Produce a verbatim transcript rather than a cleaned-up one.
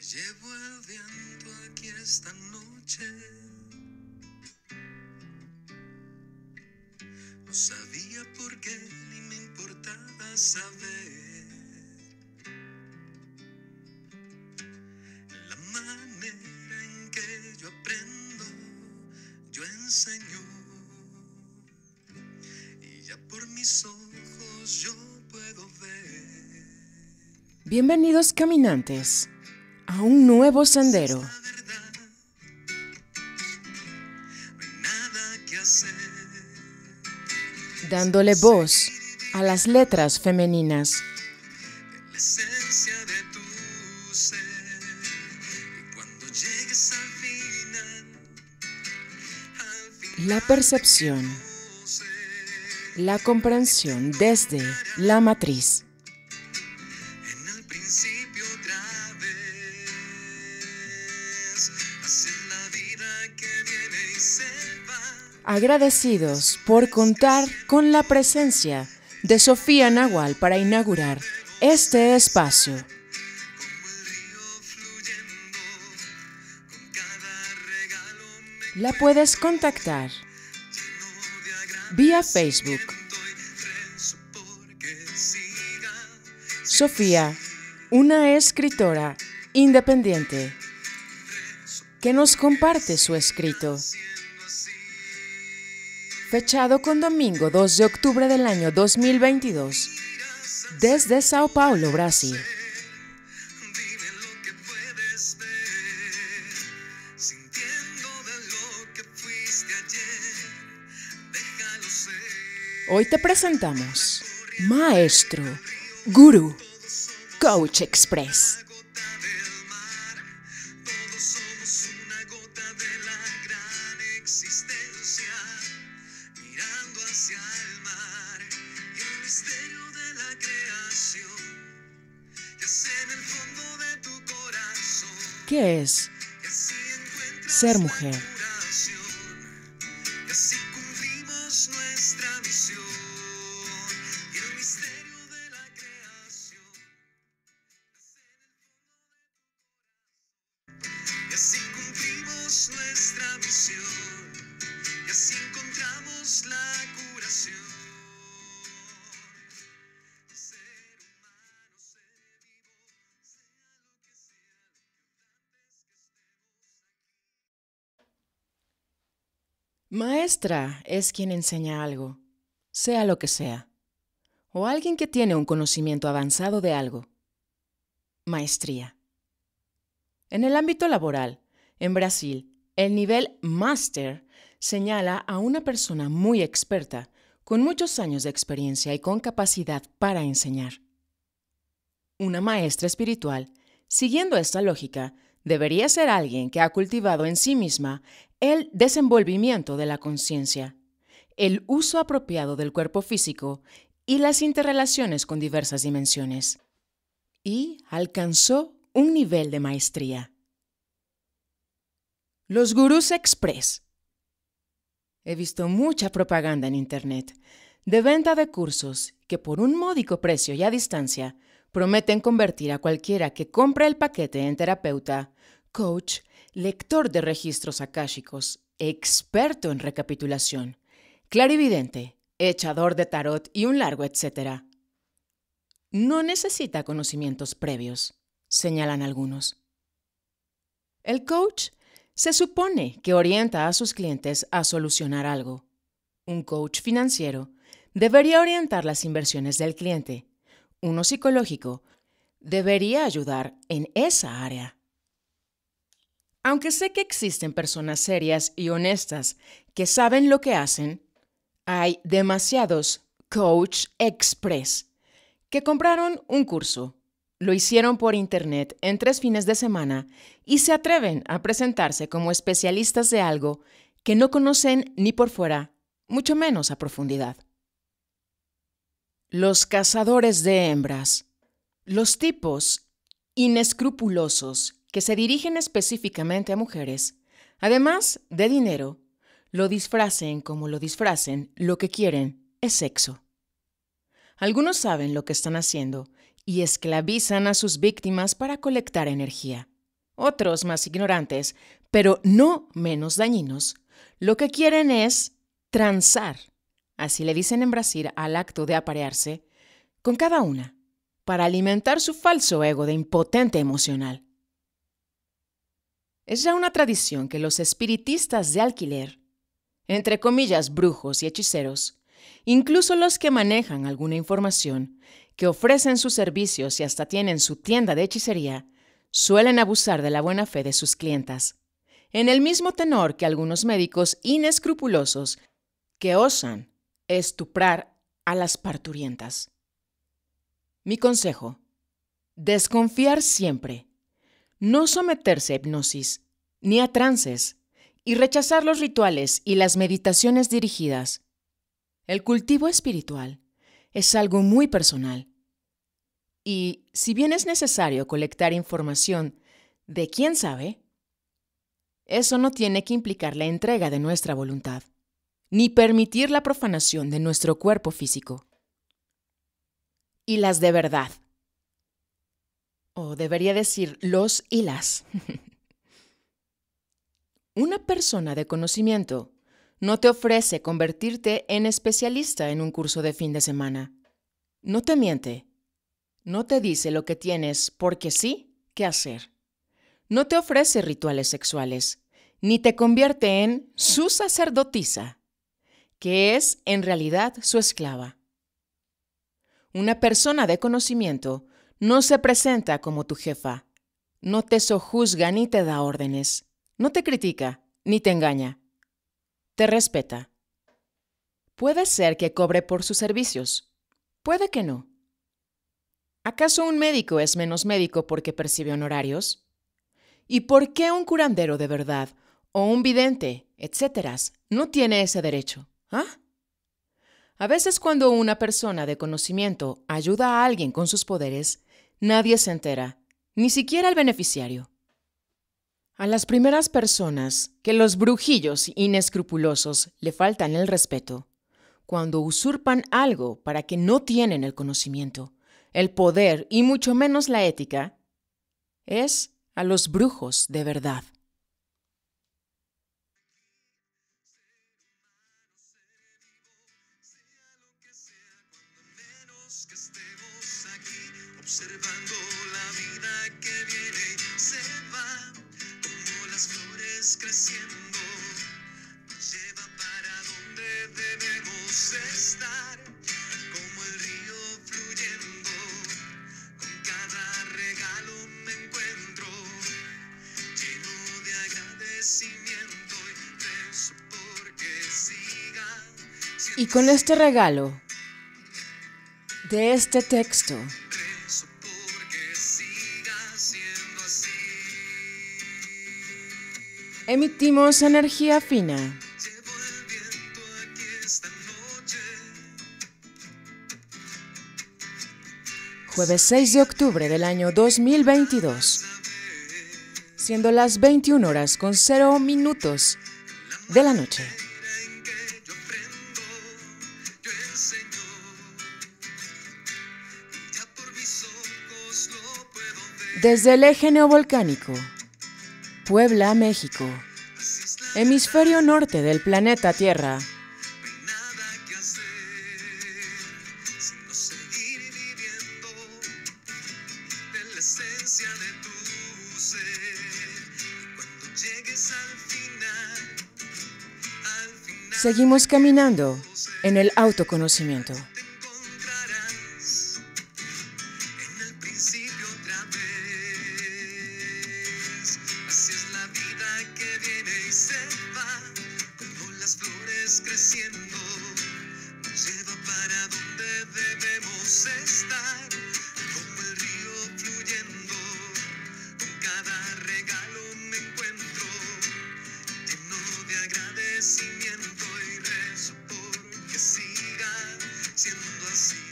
Me llevo el viento aquí esta noche. No sabía por qué ni me importaba saber. La manera en que yo aprendo, yo enseño. Y ya por mis ojos yo puedo ver. Bienvenidos caminantes a un nuevo sendero. Dándole voz a las letras femeninas. La percepción, la comprensión desde la matriz. Agradecidos por contar con la presencia de Sofía Nagual para inaugurar este espacio. La puedes contactar vía Facebook. Sofía, una escritora independiente que nos comparte su escrito. Fechado con domingo dos de octubre del año dos mil veintidós, desde Sao Paulo, Brasil. Hoy te presentamos Maestro, Guru, Coach Express. ¿Qué es ser mujer? Maestra es quien enseña algo, sea lo que sea, o alguien que tiene un conocimiento avanzado de algo. Maestría. En el ámbito laboral, en Brasil, el nivel máster señala a una persona muy experta, con muchos años de experiencia y con capacidad para enseñar. Una maestra espiritual, siguiendo esta lógica, debería ser alguien que ha cultivado en sí misma el desenvolvimiento de la conciencia, el uso apropiado del cuerpo físico y las interrelaciones con diversas dimensiones. Y alcanzó un nivel de maestría. Los gurús express. He visto mucha propaganda en Internet de venta de cursos que por un módico precio y a distancia prometen convertir a cualquiera que compre el paquete en terapeuta, coach, lector de registros akáshicos, experto en recapitulación, clarividente, echador de tarot y un largo etcétera. No necesita conocimientos previos, señalan algunos. El coach se supone que orienta a sus clientes a solucionar algo. Un coach financiero debería orientar las inversiones del cliente. Uno psicológico debería ayudar en esa área. Aunque sé que existen personas serias y honestas que saben lo que hacen, hay demasiados coach express que compraron un curso, lo hicieron por internet en tres fines de semana y se atreven a presentarse como especialistas de algo que no conocen ni por fuera, mucho menos a profundidad. Los cazadores de hembras, los tipos inescrupulosos que se dirigen específicamente a mujeres, además de dinero, lo disfracen como lo disfracen, lo que quieren es sexo. Algunos saben lo que están haciendo y esclavizan a sus víctimas para colectar energía, otros más ignorantes, pero no menos dañinos, lo que quieren es transar, así le dicen en Brasil al acto de aparearse, con cada una, para alimentar su falso ego de impotente emocional. Es ya una tradición que los espiritistas de alquiler, entre comillas brujos y hechiceros, incluso los que manejan alguna información, que ofrecen sus servicios y hasta tienen su tienda de hechicería, suelen abusar de la buena fe de sus clientas, en el mismo tenor que algunos médicos inescrupulosos que osan estuprar a las parturientas. Mi consejo: desconfiar siempre, no someterse a hipnosis ni a trances y rechazar los rituales y las meditaciones dirigidas. El cultivo espiritual es algo muy personal y, si bien es necesario colectar información de quién sabe, eso no tiene que implicar la entrega de nuestra voluntad, ni permitir la profanación de nuestro cuerpo físico. Y las de verdad. O debería decir los y las. Una persona de conocimiento no te ofrece convertirte en especialista en un curso de fin de semana. No te miente. No te dice lo que tienes porque sí que hacer. No te ofrece rituales sexuales, ni te convierte en su sacerdotisa, que es en realidad su esclava. Una persona de conocimiento no se presenta como tu jefa, no te sojuzga ni te da órdenes, no te critica ni te engaña, te respeta. Puede ser que cobre por sus servicios, puede que no. ¿Acaso un médico es menos médico porque percibe honorarios? ¿Y por qué un curandero de verdad, o un vidente, etcétera, no tiene ese derecho? ¿Ah? A veces cuando una persona de conocimiento ayuda a alguien con sus poderes, nadie se entera, ni siquiera el beneficiario. A las primeras personas que los brujillos inescrupulosos le faltan el respeto, cuando usurpan algo para que no tienen el conocimiento, el poder y mucho menos la ética, es a los brujos de verdad. Y con este regalo de este texto emitimos energía fina. Jueves seis de octubre del año dos mil veintidós, siendo las veintiuna horas con cero minutos de la noche. Desde el eje neovolcánico, Puebla, México, hemisferio norte del planeta Tierra, seguimos caminando en el autoconocimiento. Siendo así.